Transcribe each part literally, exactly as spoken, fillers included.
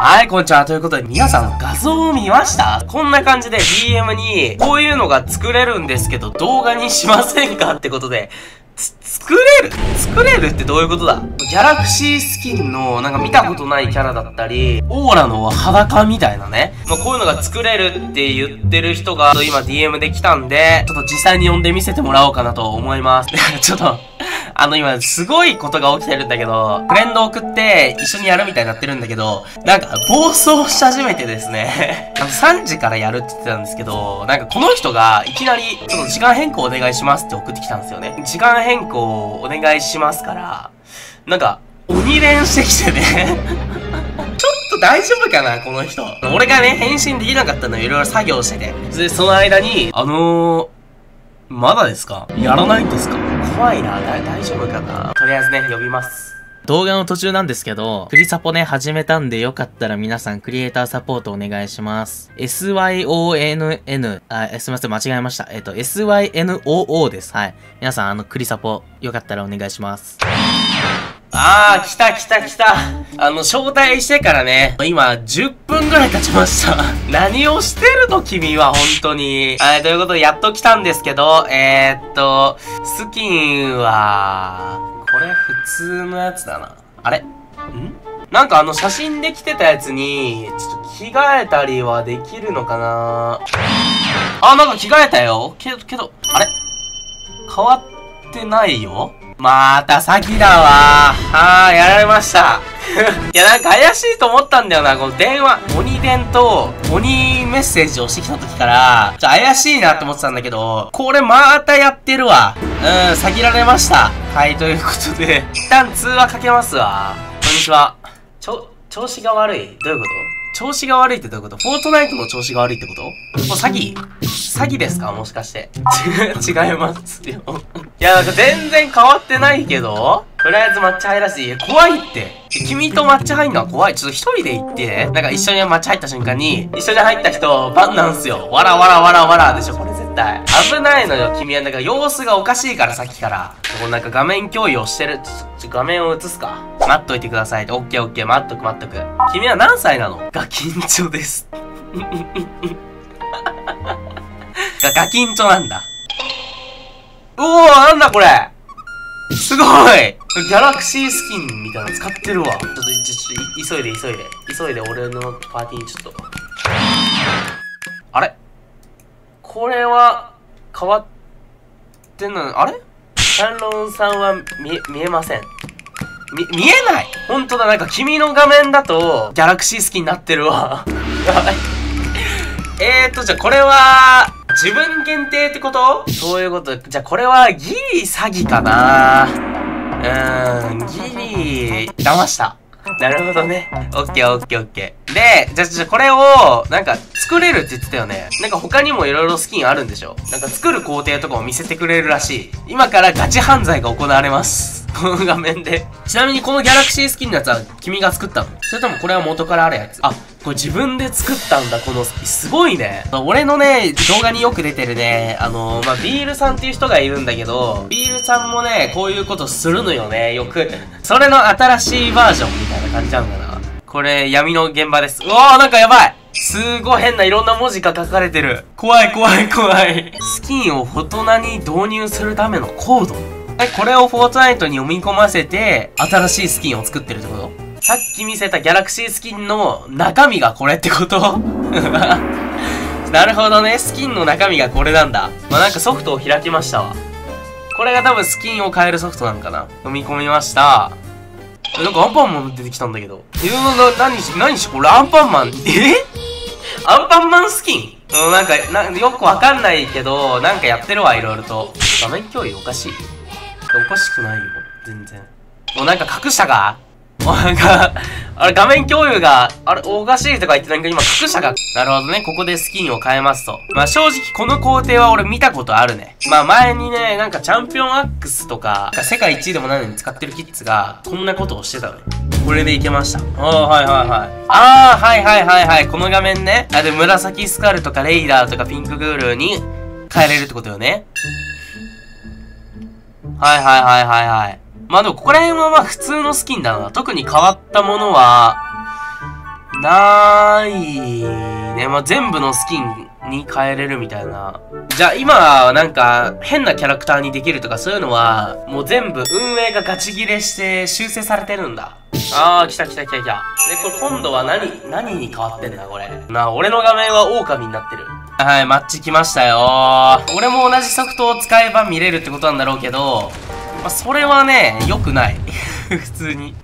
はい、こんにちは。ということで、皆さん画像を見ました？こんな感じで ディーエム に、こういうのが作れるんですけど、動画にしませんかってことで、つ、作れる作れるってどういうことだ？ギャラクシースキンの、なんか見たことないキャラだったり、オーラの裸みたいなね。まあ、こういうのが作れるって言ってる人が、今 ディーエム で来たんで、ちょっと実際に呼んで見せてもらおうかなと思います。ちょっと、あの今、すごいことが起きてるんだけど、フレンド送って一緒にやるみたいになってるんだけど、なんか暴走し始めてですね。あのさんじからやるって言ってたんですけど、なんかこの人がいきなり、ちょっと時間変更お願いしますって送ってきたんですよね。時間変更お願いしますから、なんか鬼練してきてね。大丈夫かなこの人。俺がね、返信できなかったのをいろいろ作業してて。で、その間に、あのー、まだですか？やらないんですか？怖いな。大丈夫かな。とりあえずね、呼びます。動画の途中なんですけど、クリサポね、始めたんでよかったら皆さんクリエイターサポートお願いします。エスワイオーエヌエヌ、あ、すみません、間違えました。えっと、エスワイエヌオーオー です。はい。皆さん、あの、クリサポ、よかったらお願いします。あー、来た来た来た。あの、招待してからね、今、じゅっぷんぐらい経ちました。何をしてるの君は、本当に。はい、ということで、やっと来たんですけど、えー、っと、スキンは、これ、普通のやつだな。あれ？ん？なんかあの、写真で着てたやつに、ちょっと着替えたりはできるのかな？あ、なんか着替えたよ。けど、けど、あれ？変わってないよ？また詐欺だわー。あー、やられました。いや、なんか怪しいと思ったんだよな、この電話。鬼電と鬼メッセージをしてきた時から、ちょっと怪しいなって思ってたんだけど、これまたやってるわ。うん、詐欺られました。はい、ということで、一旦通話かけますわ。こんにちは。ちょ、調子が悪い？どういうこと？調子が悪いってどういうこと？フォートナイトの調子が悪いってこと？もう詐欺？詐欺ですか？もしかして。違いますよ。いや、なんか全然変わってないけど、とりあえず抹茶入らせて、いや、怖いって。君と抹茶入んのは怖い。ちょっと一人で行ってね。なんか一緒に抹茶入った瞬間に、一緒に入った人、バンなんすよ。わらわらわらわらでしょ、これ絶対。危ないのよ、君は。なんか様子がおかしいから、さっきから。もうなんか画面共有をしてる。ちょ、画面を映すか。待っといてください。オッケーオッケー、待っとく待っとく。君は何歳なの？ガキンチョです。が、ガキンチョなんだ。おお、なんだこれすごいギャラクシースキンみたいなの使ってるわ。ちょっと、ちょっと、急いで、急いで。急いで、俺のパーティーにちょっと。あれこれは、変わってんの？あれサンロンさんは見、見えません。み、見えない？ほんとだ、なんか君の画面だと、ギャラクシースキンになってるわ。やばい。えーと、じゃあこれは、自分限定ってこと？そういうこと。じゃあこれはギリ詐欺かな。うーん、ギリ騙した。なるほどね。オッケーオッケーオッケー。で、じゃあじゃあこれを、なんか作れるって言ってたよね。なんか他にも色々スキンあるんでしょ？なんか作る工程とかも見せてくれるらしい。今からガチ犯罪が行われます。この画面で。ちなみにこのギャラクシースキンのやつは君が作ったの？それともこれは元からあるやつ？あ、これ自分で作ったんだ、このスキン。すごいね。俺のね、動画によく出てるね、あのー、まあ、ビールさんっていう人がいるんだけど、ビールさんもね、こういうことするのよね、よく。それの新しいバージョンみたいな感じなんだな。これ、闇の現場です。うわー、なんかやばい！すごい変ないろんな文字が書かれてる。怖い怖い怖い。スキンをフォトナに導入するためのコード。はい、これをフォートナイトに読み込ませて、新しいスキンを作ってるってこと？さっき見せたギャラクシースキンの中身がこれってこと？なるほどね。スキンの中身がこれなんだ。まあ、なんかソフトを開きましたわ。これが多分スキンを変えるソフトなんかな。飲み込みました。なんかアンパンマン出てきたんだけど。え、何し、何し、これアンパンマン。えアンパンマンスキン？うん、なんかな、よくわかんないけど、なんかやってるわ、いろいろと。画面共有おかしい？おかしくないよ、全然。もうなんか隠したか？なんか、あれ画面共有が、あれおかしいとか言ってなんか今隠したか。なるほどね、ここでスキンを変えますと。まあ正直この工程は俺見たことあるね。まあ前にね、なんかチャンピオンアックスとか、世界一位でもないのに使ってるキッズが、こんなことをしてたのよ。これでいけました。ああ、はいはいはい。ああ、はいはいはいはい。この画面ね。あ、で、紫スカルとかレイダーとかピンクグールに変えれるってことよね。はいはいはいはいはい。まあでもここら辺はまあ普通のスキンだな。特に変わったものは、ないね。まあ、全部のスキンに変えれるみたいな。じゃあ今はなんか変なキャラクターにできるとかそういうのはもう全部運営がガチ切れして修正されてるんだ。あー、来た来た来た来た。で、これ今度は何、何に変わってんだこれ。なあ、俺の画面は狼になってる。はい、マッチ来ましたよー。俺も同じソフトを使えば見れるってことなんだろうけど、まあ、それはね、良くない。普通に。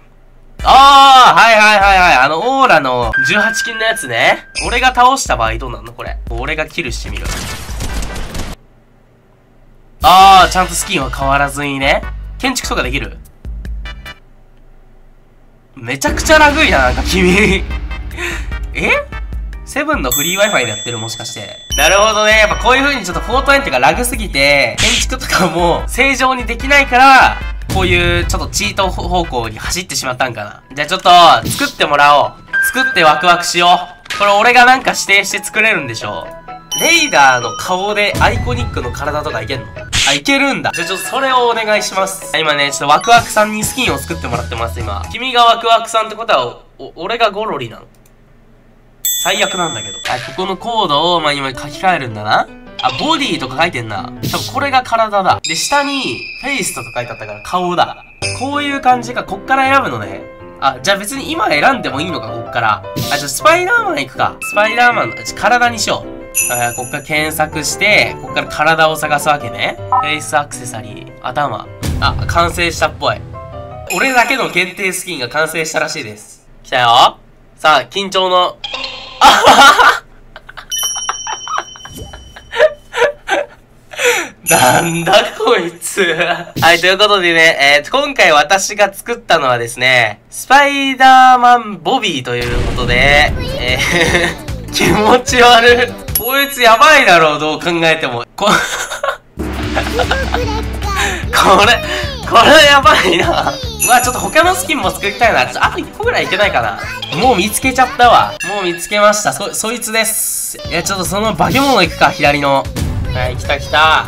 ああ、はいはいはいはい。あの、オーラのじゅうはちきんのやつね。俺が倒した場合どうなんのこれ。俺がキルしてみる。ああ、ちゃんとスキンは変わらずにね。建築とかできる？めちゃくちゃラグいな、なんか君。え？セブンのフリー Wi-Fi でやってるもしかして。なるほどね。やっぱこういう風にちょっとフォートナイトがラグすぎて、建築とかも正常にできないから、こういうちょっとチート方向に走ってしまったんかな。じゃあちょっと作ってもらおう。作ってワクワクしよう。これ俺がなんか指定して作れるんでしょう。レイダーの顔でアイコニックの体とかいけんの？あ、いけるんだ。じゃあちょっとそれをお願いします。今ね、ちょっとワクワクさんにスキンを作ってもらってます、今。君がワクワクさんってことは、お、俺がゴロリなの。最悪なんだけど。あ、ここのコードを、まあ、今書き換えるんだな。あ、ボディとか書いてんな。多分これが体だ。で、下に、フェイスとか書いてあったから顔だ。こういう感じか、こっから選ぶのね。あ、じゃあ別に今選んでもいいのか、こっから。あ、じゃあスパイダーマン行くか。スパイダーマンの、体にしよう。あー、こっから検索して、こっから体を探すわけね。フェイスアクセサリー、頭。あ、完成したっぽい。俺だけの限定スキンが完成したらしいです。来たよ。さあ、緊張の。あははなんだこいつ。はい、ということでね、えー、今回私が作ったのはですね、スパイダーマンボビーということで、えー、気持ち悪い。こいつやばいだろう、どう考えても。こ、これ、これやばいな。うわ、ちょっと他のスキンも作りたいな。ちょっとあといっこぐらいいけないかな。もう見つけちゃったわ。もう見つけました。そ、そいつです。いや、ちょっとその化け物行くか、左の。はい、来た来た。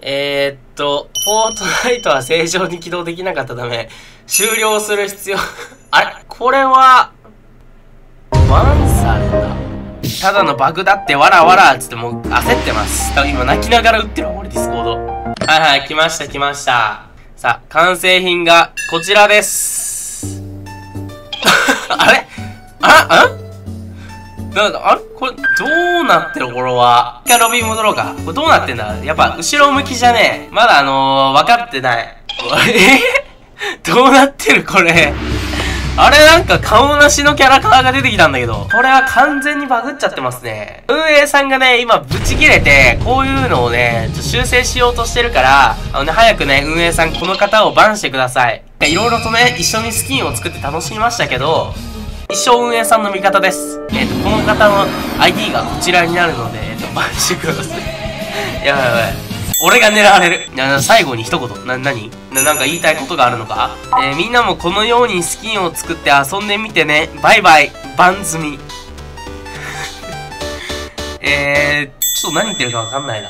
えー、っと、フォートナイトは正常に起動できなかったため、終了する必要。あれ？これは、ワンサルだ。ただのバグだってわらわらっつってもう焦ってます。多分今泣きながら打ってるわ、俺ディスコード。はいはい、来ました来ました。さあ、完成品がこちらです。あれあんなんだ、あれこれ、どうなってるこれは。一回ロビー戻ろうか。これどうなってんだ、やっぱ後ろ向きじゃねえ。まだあのー、分かってない。えどうなってるこれ。あれなんか顔なしのキャラクターが出てきたんだけど、これは完全にバグっちゃってますね。運営さんがね、今ブチ切れて、こういうのをね、ちょっと修正しようとしてるから、あのね、早くね、運営さんこの方をバンしてください。いろいろとね、一緒にスキンを作って楽しみましたけど、一生運営さんの味方です。えっと、この方の アイディー がこちらになるので、えっと、バンしてください。やばいやばい。俺が狙われる。な、な、最後に一言。な、なに？な、なんか言いたいことがあるのか？えー、みんなもこのようにスキンを作って遊んでみてね。バイバイ。バン済み。えー、ちょっと何言ってるかわかんないな。